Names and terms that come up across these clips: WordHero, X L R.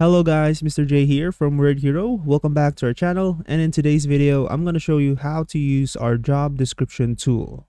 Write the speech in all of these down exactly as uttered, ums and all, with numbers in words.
Hello guys, Mister J here from WordHero. Welcome back to our channel, and in today's video I'm going to show you how to use our job description tool.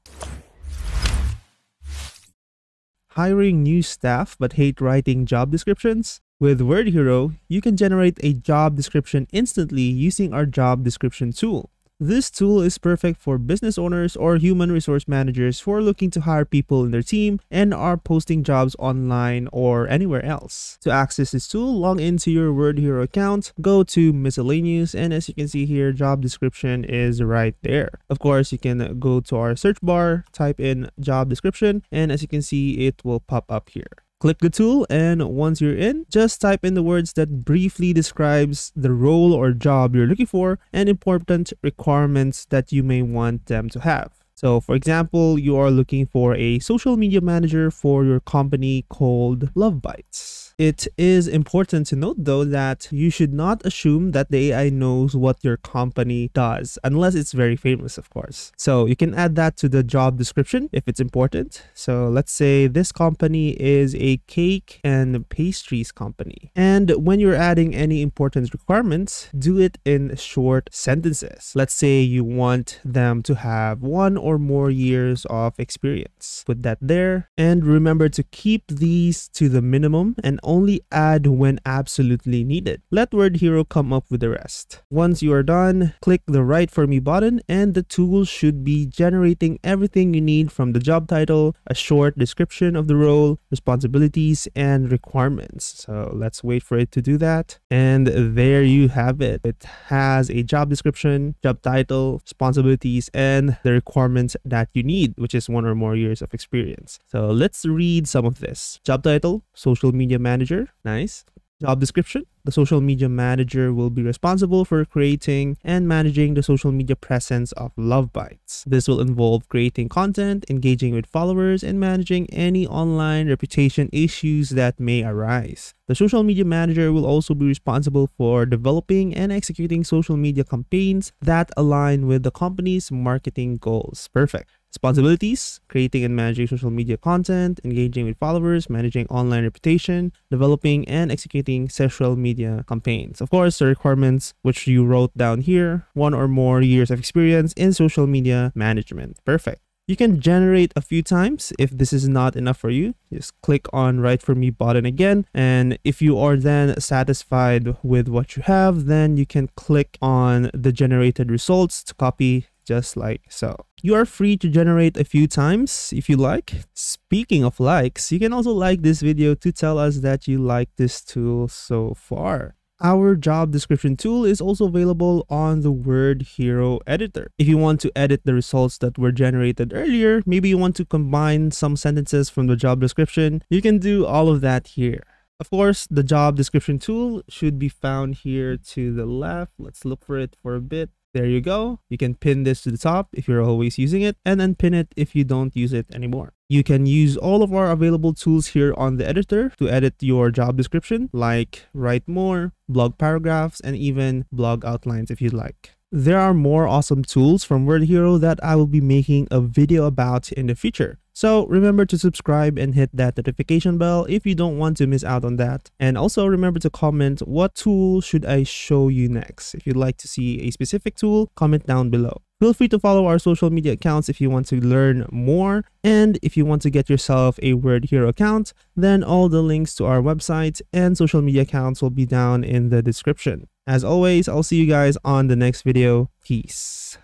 Hiring new staff but hate writing job descriptions? With WordHero, you can generate a job description instantly using our job description tool. This tool is perfect for business owners or human resource managers who are looking to hire people in their team and are posting jobs online or anywhere else. To access this tool, log into your WordHero account, go to miscellaneous, and as you can see here, job description is right there. Of course, you can go to our search bar, type in job description, and as you can see, it will pop up here. Click the tool, and once you're in, just type in the words that briefly describes the role or job you're looking for and important requirements that you may want them to have. So for example, you are looking for a social media manager for your company called Love Bites. It is important to note though that you should not assume that the A I knows what your company does unless it's very famous, of course. So you can add that to the job description if it's important. So let's say this company is a cake and pastries company. And when you're adding any important requirements, do it in short sentences. Let's say you want them to have one or Or more years of experience. Put that there, and remember to keep these to the minimum and only add when absolutely needed. Let WordHero come up with the rest. Once you are done, click the Write for Me button, and the tool should be generating everything you need, from the job title, a short description of the role, responsibilities, and requirements. So let's wait for it to do that, and there you have it. It has a job description, job title, responsibilities, and the requirements that you need, which is one or more years of experience. So let's read some of this. Job title, social media manager. Nice. Job description. The social media manager will be responsible for creating and managing the social media presence of Love Bites. This will involve creating content, engaging with followers, and managing any online reputation issues that may arise. The social media manager will also be responsible for developing and executing social media campaigns that align with the company's marketing goals. Perfect. Responsibilities, creating and managing social media content, engaging with followers, managing online reputation, developing and executing social media campaigns. Of course, the requirements which you wrote down here, one or more years of experience in social media management. Perfect. You can generate a few times. If this is not enough for you, just click on Write for Me button again. And if you are then satisfied with what you have, then you can click on the generated results to copy, just like so. You are free to generate a few times if you like. Speaking of likes, you can also like this video to tell us that you like this tool so far. Our job description tool is also available on the WordHero editor. If you want to edit the results that were generated earlier, maybe you want to combine some sentences from the job description, you can do all of that here. Of course, the job description tool should be found here to the left. Let's look for it for a bit. There you go. You can pin this to the top if you're always using it, and then pin it if you don't use it anymore. You can use all of our available tools here on the editor to edit your job description, like write more, blog paragraphs, and even blog outlines if you'd like. There are more awesome tools from WordHero that I will be making a video about in the future. So remember to subscribe and hit that notification bell if you don't want to miss out on that. And also remember to comment what tool should I show you next. If you'd like to see a specific tool, comment down below. Feel free to follow our social media accounts if you want to learn more. And if you want to get yourself a WordHero account, then all the links to our website and social media accounts will be down in the description. As always, I'll see you guys on the next video. Peace.